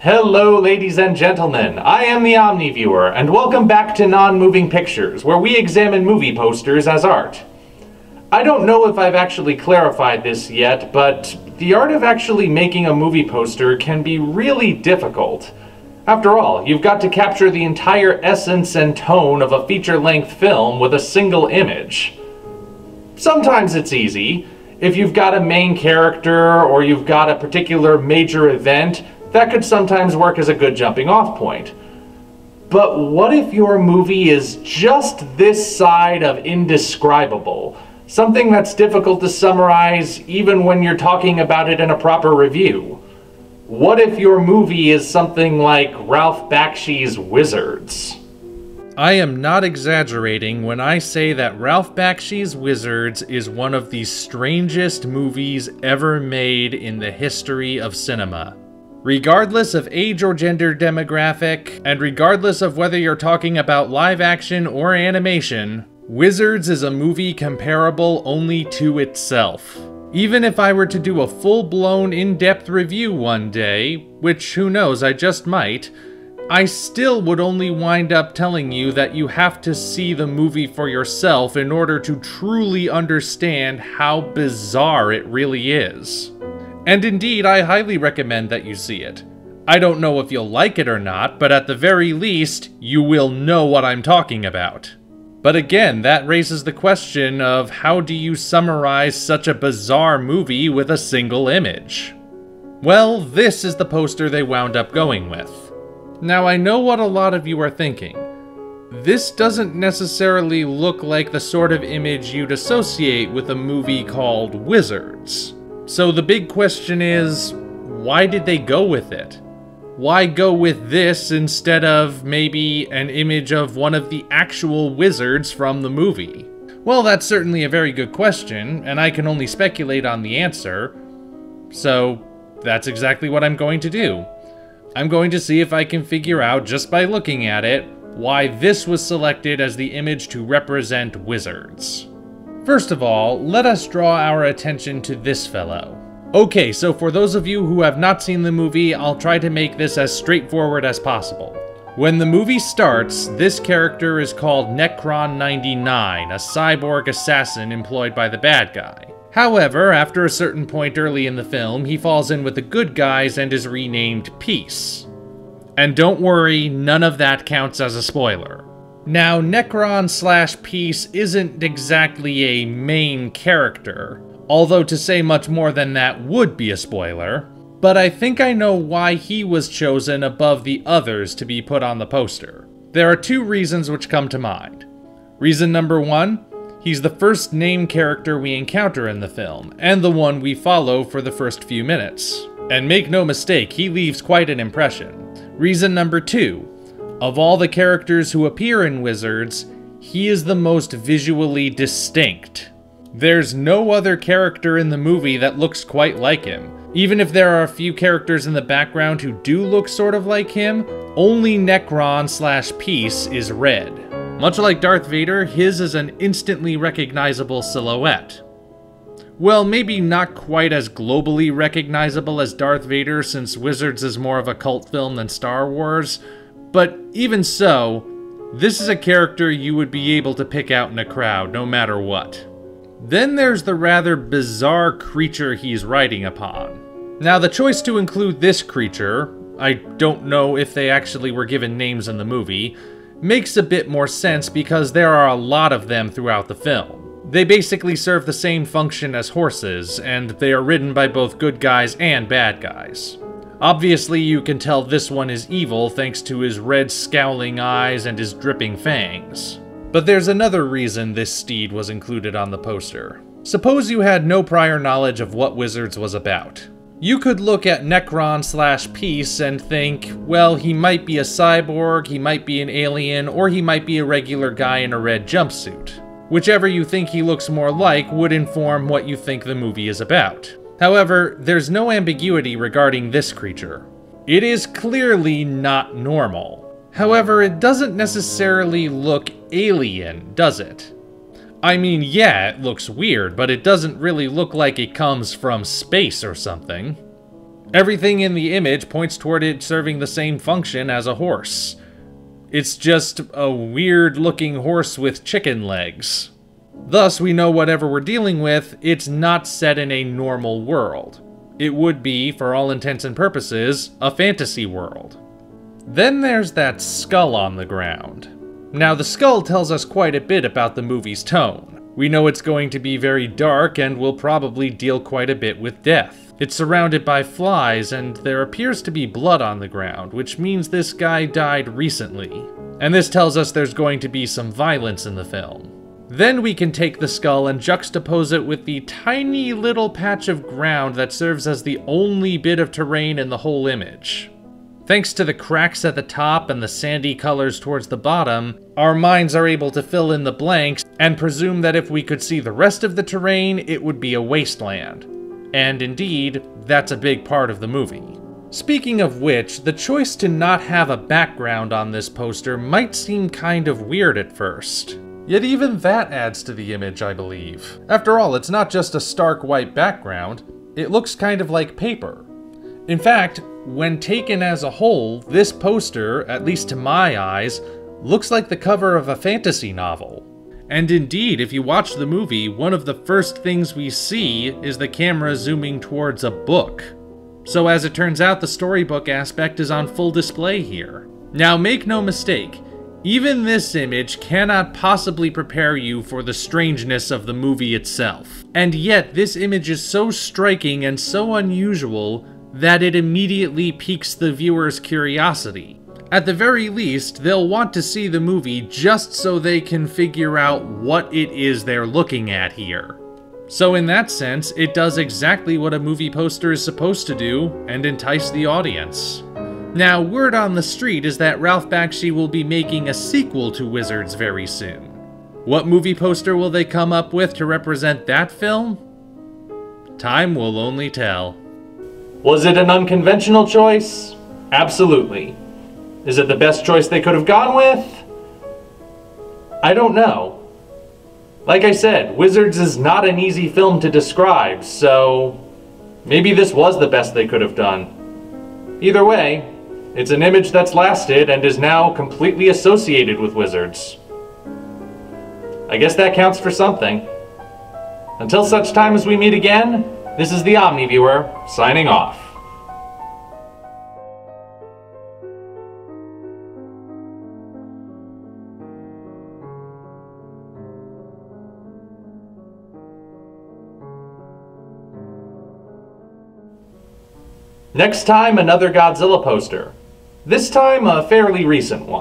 Hello, ladies and gentlemen. I am the Omniviewer, and welcome back to Non-Moving Pictures, where we examine movie posters as art. I don't know if I've actually clarified this yet, but the art of actually making a movie poster can be really difficult. After all, you've got to capture the entire essence and tone of a feature-length film with a single image. Sometimes it's easy. If you've got a main character, or you've got a particular major event, that could sometimes work as a good jumping-off point. But what if your movie is just this side of indescribable? Something that's difficult to summarize even when you're talking about it in a proper review. What if your movie is something like Ralph Bakshi's Wizards? I am not exaggerating when I say that Ralph Bakshi's Wizards is one of the strangest movies ever made in the history of cinema. Regardless of age or gender demographic, and regardless of whether you're talking about live action or animation, Wizards is a movie comparable only to itself. Even if I were to do a full-blown in-depth review one day, which who knows, I just might, I still would only wind up telling you that you have to see the movie for yourself in order to truly understand how bizarre it really is. And indeed, I highly recommend that you see it. I don't know if you'll like it or not, but at the very least, you will know what I'm talking about. But again, that raises the question of how do you summarize such a bizarre movie with a single image? Well, this is the poster they wound up going with. Now, I know what a lot of you are thinking. This doesn't necessarily look like the sort of image you'd associate with a movie called Wizards. So the big question is, why did they go with it? Why go with this instead of maybe an image of one of the actual wizards from the movie? Well, that's certainly a very good question, and I can only speculate on the answer. So that's exactly what I'm going to do. I'm going to see if I can figure out, just by looking at it, why this was selected as the image to represent wizards. First of all, let us draw our attention to this fellow. Okay, so for those of you who have not seen the movie, I'll try to make this as straightforward as possible. When the movie starts, this character is called Necron 99, a cyborg assassin employed by the bad guy. However, after a certain point early in the film, he falls in with the good guys and is renamed Peace. And don't worry, none of that counts as a spoiler. Now, Necron/Peace isn't exactly a main character, although to say much more than that would be a spoiler, but I think I know why he was chosen above the others to be put on the poster. There are two reasons which come to mind. Reason number one, he's the first named character we encounter in the film, and the one we follow for the first few minutes. And make no mistake, he leaves quite an impression. Reason number two, of all the characters who appear in Wizards, he is the most visually distinct. There's no other character in the movie that looks quite like him. Even if there are a few characters in the background who do look sort of like him, only Necron/Peace is red. Much like Darth Vader, his is an instantly recognizable silhouette. Well, maybe not quite as globally recognizable as Darth Vader, since Wizards is more of a cult film than Star Wars, but even so, this is a character you would be able to pick out in a crowd, no matter what. Then there's the rather bizarre creature he's riding upon. Now, the choice to include this creature, I don't know if they actually were given names in the movie, makes a bit more sense because there are a lot of them throughout the film. They basically serve the same function as horses, and they are ridden by both good guys and bad guys. Obviously, you can tell this one is evil thanks to his red scowling eyes and his dripping fangs. But there's another reason this steed was included on the poster. Suppose you had no prior knowledge of what Wizards was about. You could look at Necron/Peace and think, well, he might be a cyborg, he might be an alien, or he might be a regular guy in a red jumpsuit. Whichever you think he looks more like would inform what you think the movie is about. However, there's no ambiguity regarding this creature. It is clearly not normal. However, it doesn't necessarily look alien, does it? I mean, yeah, it looks weird, but it doesn't really look like it comes from space or something. Everything in the image points toward it serving the same function as a horse. It's just a weird-looking horse with chicken legs. Thus, we know whatever we're dealing with, it's not set in a normal world. It would be, for all intents and purposes, a fantasy world. Then there's that skull on the ground. Now, the skull tells us quite a bit about the movie's tone. We know it's going to be very dark and will probably deal quite a bit with death. It's surrounded by flies, and there appears to be blood on the ground, which means this guy died recently. And this tells us there's going to be some violence in the film. Then we can take the skull and juxtapose it with the tiny little patch of ground that serves as the only bit of terrain in the whole image. Thanks to the cracks at the top and the sandy colors towards the bottom, our minds are able to fill in the blanks and presume that if we could see the rest of the terrain, it would be a wasteland. And indeed, that's a big part of the movie. Speaking of which, the choice to not have a background on this poster might seem kind of weird at first. Yet even that adds to the image, I believe. After all, it's not just a stark white background, it looks kind of like paper. In fact, when taken as a whole, this poster, at least to my eyes, looks like the cover of a fantasy novel. And indeed, if you watch the movie, one of the first things we see is the camera zooming towards a book. So as it turns out, the storybook aspect is on full display here. Now make no mistake, even this image cannot possibly prepare you for the strangeness of the movie itself. And yet, this image is so striking and so unusual that it immediately piques the viewer's curiosity. At the very least, they'll want to see the movie just so they can figure out what it is they're looking at here. So in that sense, it does exactly what a movie poster is supposed to do and entice the audience. Now, word on the street is that Ralph Bakshi will be making a sequel to Wizards very soon. What movie poster will they come up with to represent that film? Time will only tell. Was it an unconventional choice? Absolutely. Is it the best choice they could have gone with? I don't know. Like I said, Wizards is not an easy film to describe, so maybe this was the best they could have done. Either way, it's an image that's lasted and is now completely associated with Wizards. I guess that counts for something. Until such time as we meet again, this is the Omniviewer, signing off. Next time, another Godzilla poster. This time, a fairly recent one.